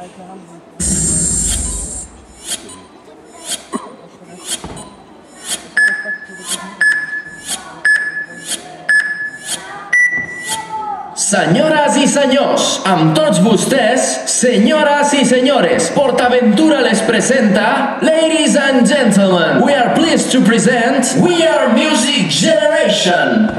I can't. Senyores i senyors, amb tots vostès, senyores i senyores, PortAventura les presenta, ladies and gentlemen, we are pleased to present We Are Music Generation.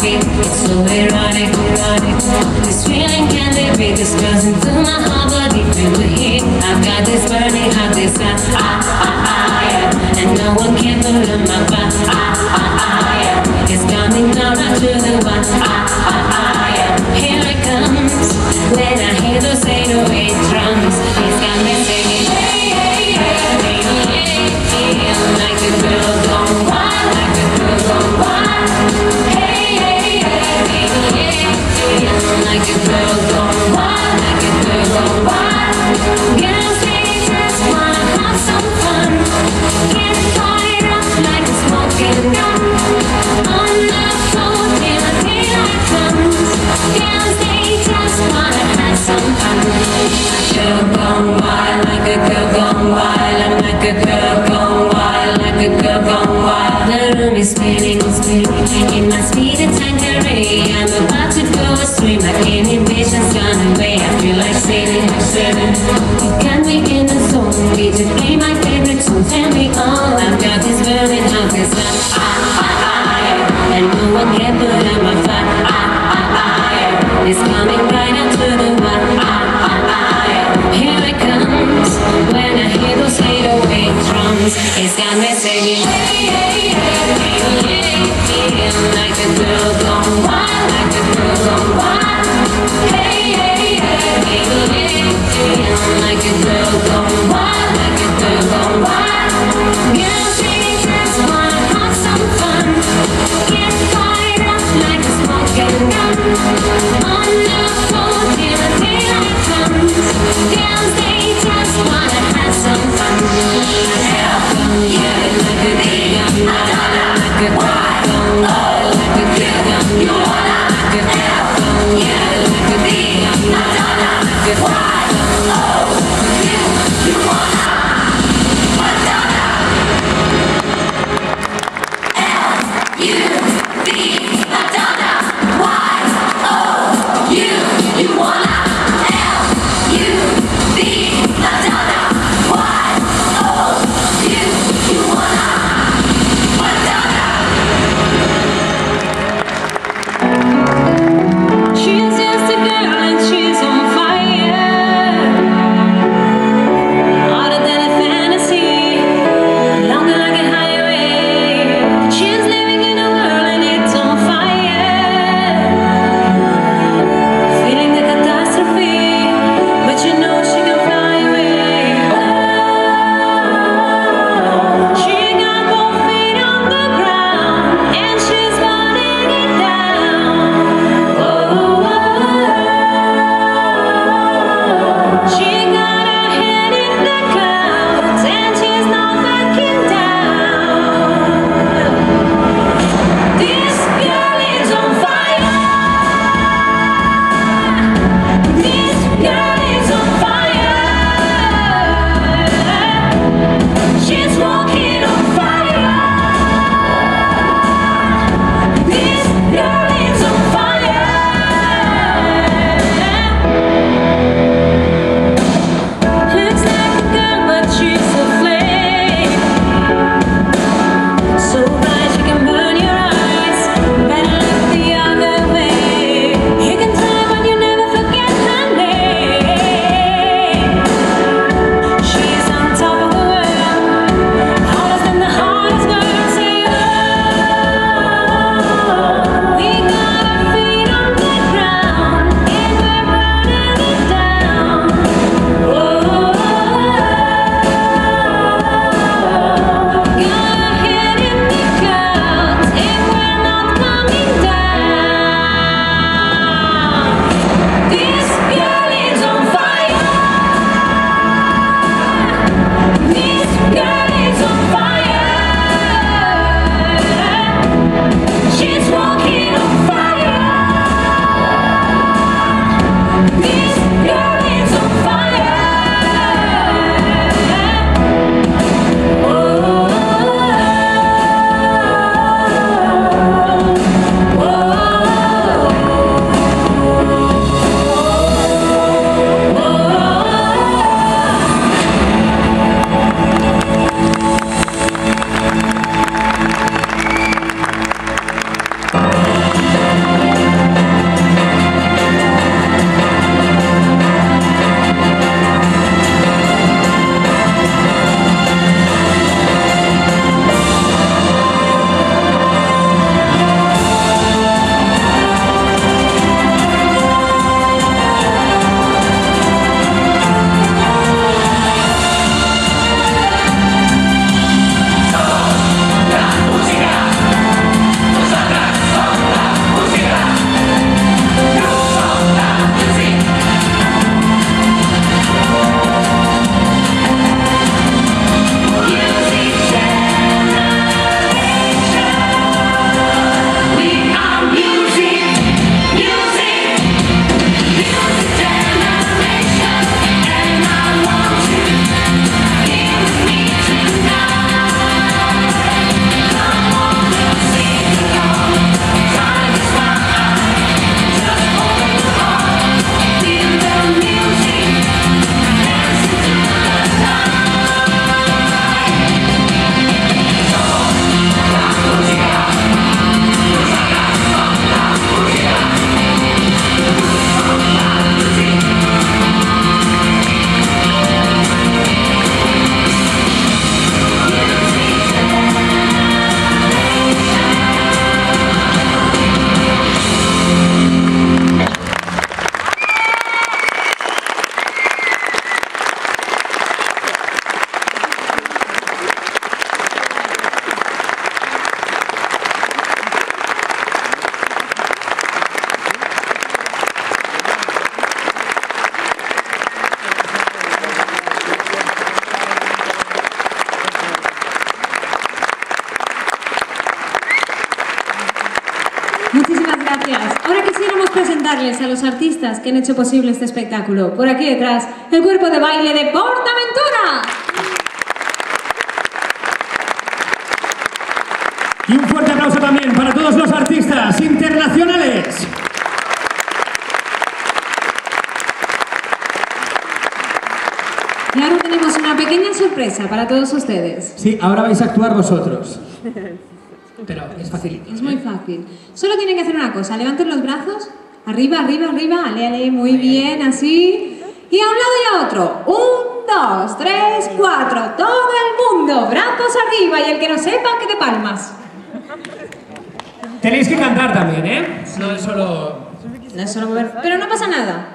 heartbeat, so ironic, ironic. This feeling can't be discussed into my whole body filled with heat. I've got this burning hot desire, yeah. And no one can put on my vibe, yeah. It's coming down right through the wire, yeah. Here it comes when I hear those 808 drums. It's got me singing, hey, hey, hey, hey, hey, hey. Like the girl gone wild, like the girl gone wild. Like a girl gone wild, like a girl gone wild. Girls, they just wanna have some fun. Get fired up like a smoking gun. On the floor till the daylight comes. Girls, they just wanna have some fun. Girl gone wild, like a girl gone wild. I'm like a girl gone wild, like a girl gone wild. The room is spinning, spinning. It must be the tangerine. I'm about to go swim, like inhibition's gone away. I feel like sailing, sailing. You can't be in the zone. We just play my favorite tunes and we all. I've got this burning hot desire, and no one can put out my fire. It's coming right up to the wire. Here it comes when I hear those 808 drums. It's got me singing, hey, hey, hey, hey, hey. Like a girl gone wild, like a girl gone wild. Hey, hey, hey, hey, hey, hey. Like a girl gone wild, like a girl gone wild. Girls, they just wanna have some fun. Get fired up like a smoking gun. On the floor till the daylight comes. Girls, they just wanna have some fun. Yeah, like a girl gone wild, like a girl gone wild. Yeah, like a queremos presentarles a los artistas que han hecho posible este espectáculo. Por aquí detrás, el cuerpo de baile de PortAventura. Y un fuerte aplauso también para todos los artistas internacionales. Y ahora tenemos una pequeña sorpresa para todos ustedes. Sí, ahora vais a actuar vosotros. Pero es fácil. Es muy fácil. Solo tienen que hacer una cosa. Levanten los brazos. Arriba, arriba, arriba. Ale, ale. Muy bien, así. Y a un lado y a otro. 1, 2, 3, 4. Todo el mundo. Brazos arriba. Y el que no sepa, que te palmas. Tenéis que cantar también, ¿eh? No es solo... No es solo mover. Pero no pasa nada.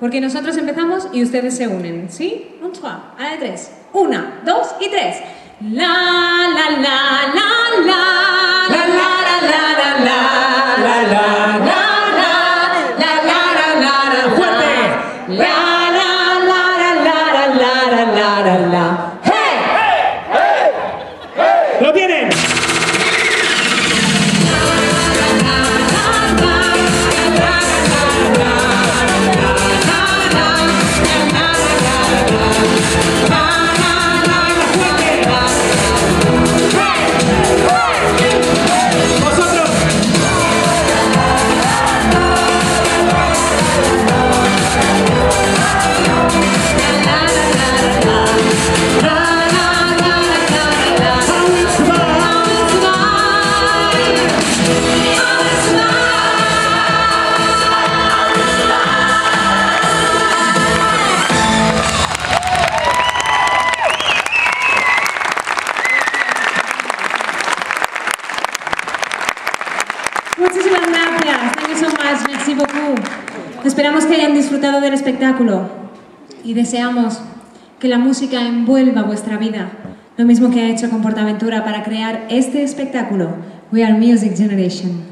Porque nosotros empezamos y ustedes se unen. ¿Sí? Un, dos, a la de tres. 1, 2 y 3. La, la, la, la, la. Muchísimas gracias, thank you so much, merci beaucoup. Esperamos que hayan disfrutado del espectáculo y deseamos que la música envuelva vuestra vida, lo mismo que ha hecho con PortAventura para crear este espectáculo, We Are Music Generation.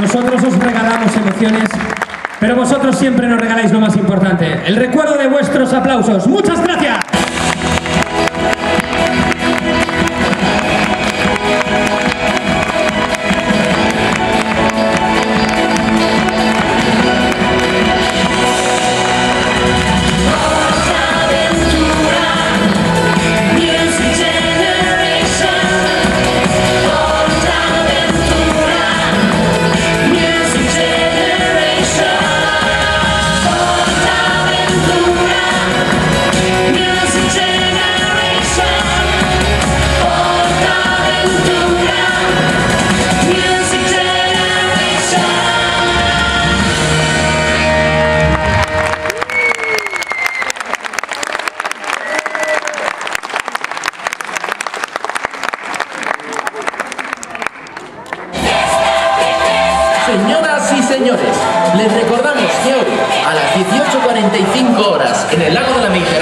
Nosotros os regalamos emociones, pero vosotros siempre nos regaláis lo más importante, el recuerdo de vuestros aplausos. ¡Muchas gracias! Señoras y señores, les recordamos que hoy, a las 18:45 horas, en el Lago de la Mija,